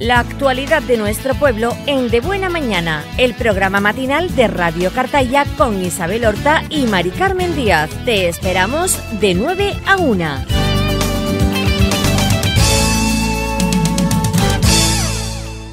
La actualidad de nuestro pueblo en De Buena Mañana, el programa matinal de Radio Cartaya con Isabel Horta y Mari Carmen Díaz. Te esperamos de 9 a 1.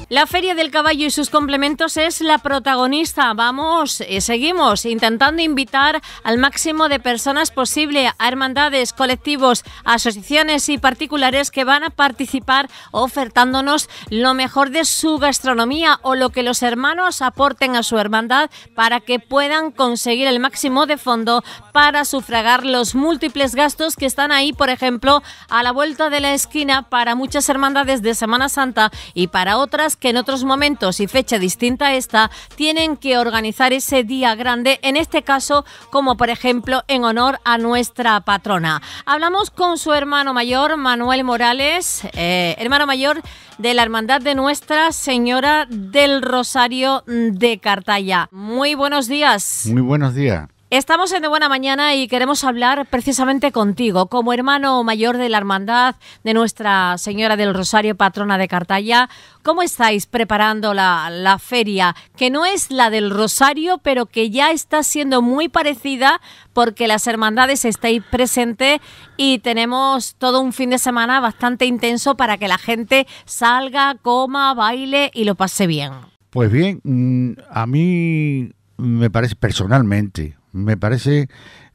La Feria del Caballo y sus complementos es la protagonista. Vamos, seguimos intentando invitar al máximo de personas posible, a hermandades, colectivos, asociaciones y particulares que van a participar ofertándonos lo mejor de su gastronomía o lo que los hermanos aporten a su hermandad para que puedan conseguir el máximo de fondo para sufragar los múltiples gastos que están ahí, por ejemplo, a la vuelta de la esquina para muchas hermandades de Semana Santa y para otras que en otros momentos y fecha distinta a esta tienen que organizar ese día grande, en este caso como por ejemplo en honor a nuestra patrona. Hablamos con su hermano mayor, Manuel Morales, hermano mayor de la Hermandad de Nuestra Señora del Rosario de Cartaya. Muy buenos días. Muy buenos días. Estamos en De Buena Mañana y queremos hablar precisamente contigo, como hermano mayor de la Hermandad de Nuestra Señora del Rosario, patrona de Cartaya. ¿Cómo estáis preparando la feria? Que no es la del Rosario, pero que ya está siendo muy parecida porque las hermandades estáis presentes y tenemos todo un fin de semana bastante intenso para que la gente salga, coma, baile y lo pase bien. Pues bien, a mí me parece personalmente... me parece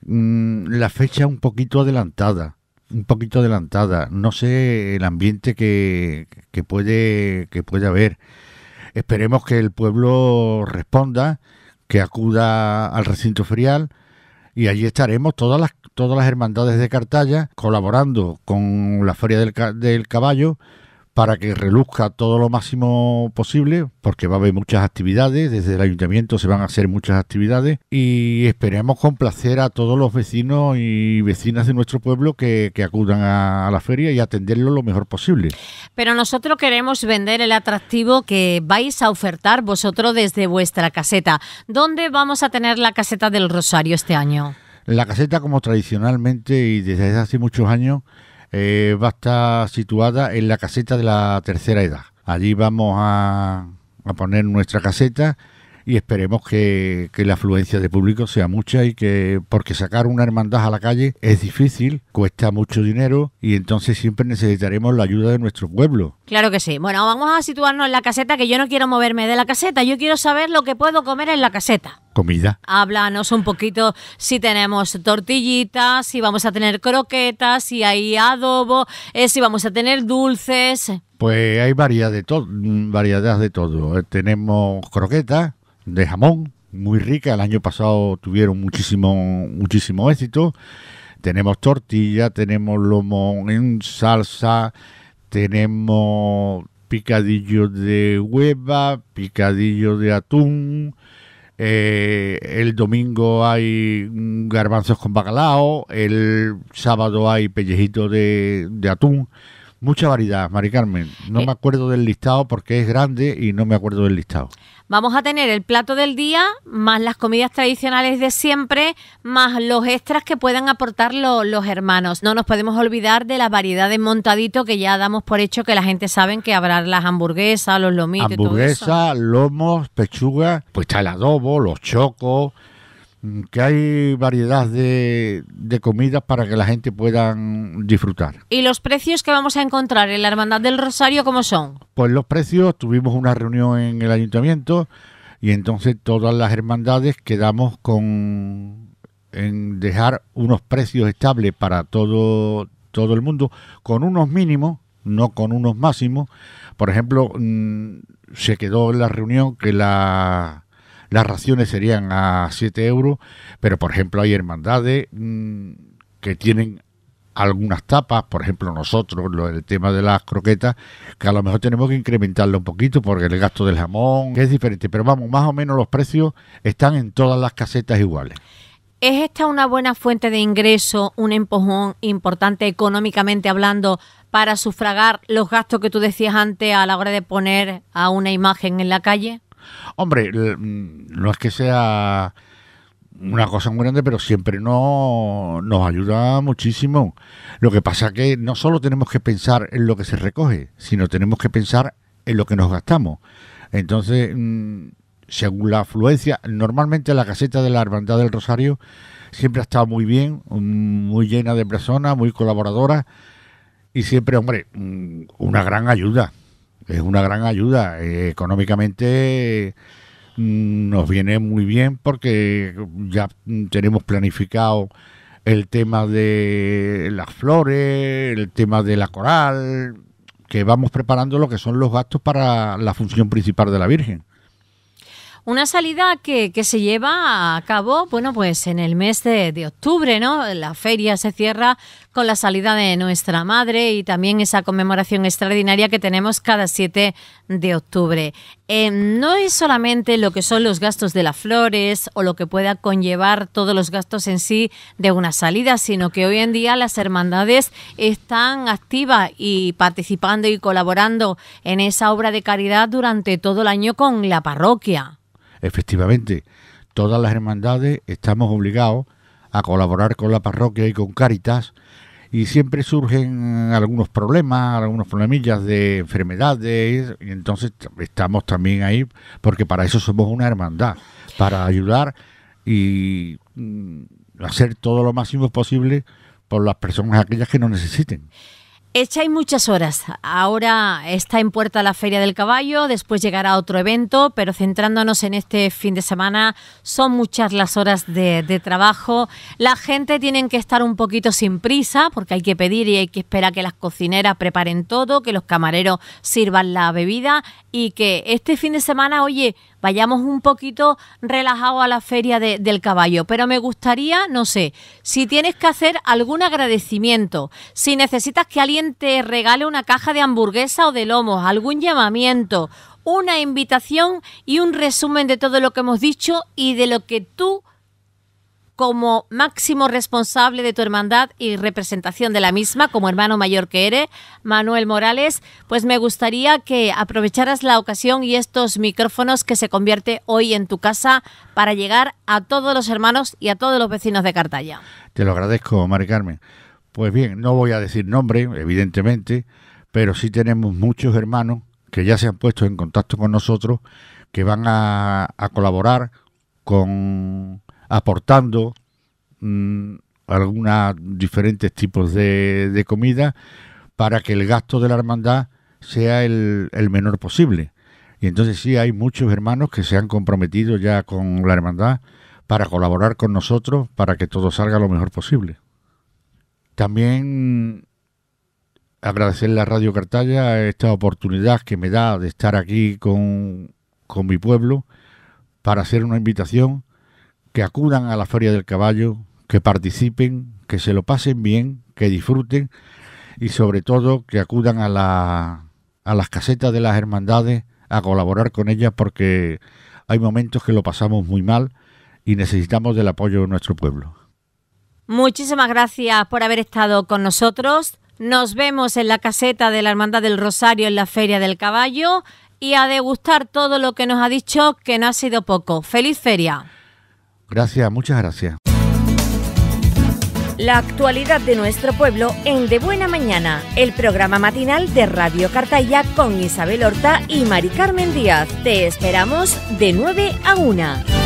la fecha un poquito adelantada. No sé el ambiente que puede haber. Esperemos que el pueblo responda, que acuda al recinto ferial y allí estaremos todas las hermandades de Cartaya colaborando con la Feria del Caballo para que reluzca todo lo máximo posible, porque va a haber muchas actividades, desde el ayuntamiento se van a hacer muchas actividades y esperemos complacer a todos los vecinos y vecinas de nuestro pueblo que acudan a la feria y atenderlo lo mejor posible. Pero nosotros queremos vender el atractivo que vais a ofertar vosotros desde vuestra caseta. ¿Dónde vamos a tener la caseta del Rosario este año? La caseta, como tradicionalmente y desde hace muchos años, va a estar situada en la caseta de la tercera edad. Allí vamos a poner nuestra caseta y esperemos que la afluencia de público sea mucha y que, porque sacar una hermandad a la calle es difícil, cuesta mucho dinero y entonces siempre necesitaremos la ayuda de nuestro pueblo. Claro que sí. Bueno, vamos a situarnos en la caseta, que yo no quiero moverme de la caseta, yo quiero saber lo que puedo comer en la caseta. Comida. Háblanos un poquito si tenemos tortillitas, si vamos a tener croquetas, si hay adobo, si vamos a tener dulces. Pues hay variedad de todo. Tenemos croquetas de jamón, muy rica, el año pasado tuvieron muchísimo éxito. Tenemos tortilla, tenemos lomo en salsa, tenemos picadillo de hueva, picadillo de atún. El domingo hay garbanzos con bacalao, el sábado hay pellejitos de atún. Mucha variedad, Mari Carmen. No me acuerdo del listado porque es grande y no me acuerdo del listado. Vamos a tener el plato del día, más las comidas tradicionales de siempre, más los extras que puedan aportar los hermanos. No nos podemos olvidar de la variedad de montadito, que ya damos por hecho que la gente sabe que habrá las hamburguesas, los lomitos y todo eso. Hamburguesas, lomos, pechuga, pues está el adobo, los chocos, que hay variedad de comidas para que la gente pueda disfrutar. ¿Y los precios que vamos a encontrar en la Hermandad del Rosario cómo son? Pues los precios, tuvimos una reunión en el ayuntamiento y entonces todas las hermandades quedamos en dejar unos precios estables para todo el mundo, con unos mínimos, no con unos máximos. Por ejemplo, se quedó en la reunión que las raciones serían a 7 euros, pero por ejemplo hay hermandades que tienen algunas tapas, por ejemplo nosotros, el tema de las croquetas, que a lo mejor tenemos que incrementarlo un poquito porque el gasto del jamón es diferente, pero vamos, más o menos los precios están en todas las casetas iguales. ¿Es esta una buena fuente de ingreso, un empujón importante económicamente hablando para sufragar los gastos que tú decías antes a la hora de poner a una imagen en la calle? Hombre, no es que sea una cosa muy grande, pero siempre nos ayuda muchísimo. Lo que pasa es que no solo tenemos que pensar en lo que se recoge, sino tenemos que pensar en lo que nos gastamos. Entonces, según la afluencia, normalmente la caseta de la Hermandad del Rosario siempre ha estado muy bien, muy llena de personas, muy colaboradoras, y siempre, hombre, una gran ayuda. Es una gran ayuda. Económicamente nos viene muy bien, porque ya tenemos planificado el tema de las flores, el tema de la coral, que vamos preparando lo que son los gastos para la función principal de la Virgen. Una salida que se lleva a cabo, bueno, pues en el mes de octubre, ¿no? La feria se cierra con la salida de Nuestra Madre y también esa conmemoración extraordinaria que tenemos cada 7 de octubre. No es solamente lo que son los gastos de las flores o lo que pueda conllevar todos los gastos en sí de una salida, sino que hoy en día las hermandades están activas y participando y colaborando en esa obra de caridad durante todo el año con la parroquia. Efectivamente, todas las hermandades estamos obligados a colaborar con la parroquia y con Cáritas, y siempre surgen algunos problemas, algunos problemillas de enfermedades, y entonces estamos también ahí, porque para eso somos una hermandad, para ayudar y hacer todo lo máximo posible por las personas aquellas que nos necesiten. Echáis muchas horas. Ahora está en puerta la Feria del Caballo, después llegará otro evento, pero centrándonos en este fin de semana, son muchas las horas de trabajo. La gente tiene que estar un poquito sin prisa, porque hay que pedir y hay que esperar que las cocineras preparen todo, que los camareros sirvan la bebida, y que este fin de semana, oye, vayamos un poquito relajados a la Feria del Caballo. Pero me gustaría, no sé, si tienes que hacer algún agradecimiento, si necesitas que alguien te regale una caja de hamburguesa o de lomos, algún llamamiento, una invitación y un resumen de todo lo que hemos dicho y de lo que tú, como máximo responsable de tu hermandad y representación de la misma, como hermano mayor que eres, Manuel Morales, pues me gustaría que aprovecharas la ocasión y estos micrófonos que se convierte hoy en tu casa para llegar a todos los hermanos y a todos los vecinos de Cartaya. Te lo agradezco, Mari Carmen. Pues bien, no voy a decir nombre, evidentemente, pero sí tenemos muchos hermanos que ya se han puesto en contacto con nosotros, que van a colaborar con... aportando algunos diferentes tipos de comida para que el gasto de la hermandad sea el menor posible. Y entonces sí, hay muchos hermanos que se han comprometido ya con la hermandad para colaborar con nosotros para que todo salga lo mejor posible. También agradecerle a Radio Cartaya esta oportunidad que me da de estar aquí con mi pueblo para hacer una invitación que acudan a la Feria del Caballo, que participen, que se lo pasen bien, que disfruten y sobre todo que acudan a las casetas de las hermandades a colaborar con ellas, porque hay momentos que lo pasamos muy mal y necesitamos del apoyo de nuestro pueblo. Muchísimas gracias por haber estado con nosotros. Nos vemos en la caseta de la Hermandad del Rosario en la Feria del Caballo y a degustar todo lo que nos ha dicho, que no ha sido poco. ¡Feliz feria! Gracias, muchas gracias. La actualidad de nuestro pueblo en De Buena Mañana, el programa matinal de Radio Cartaya con Isabel Horta y Mari Carmen Díaz. Te esperamos de 9 a 1.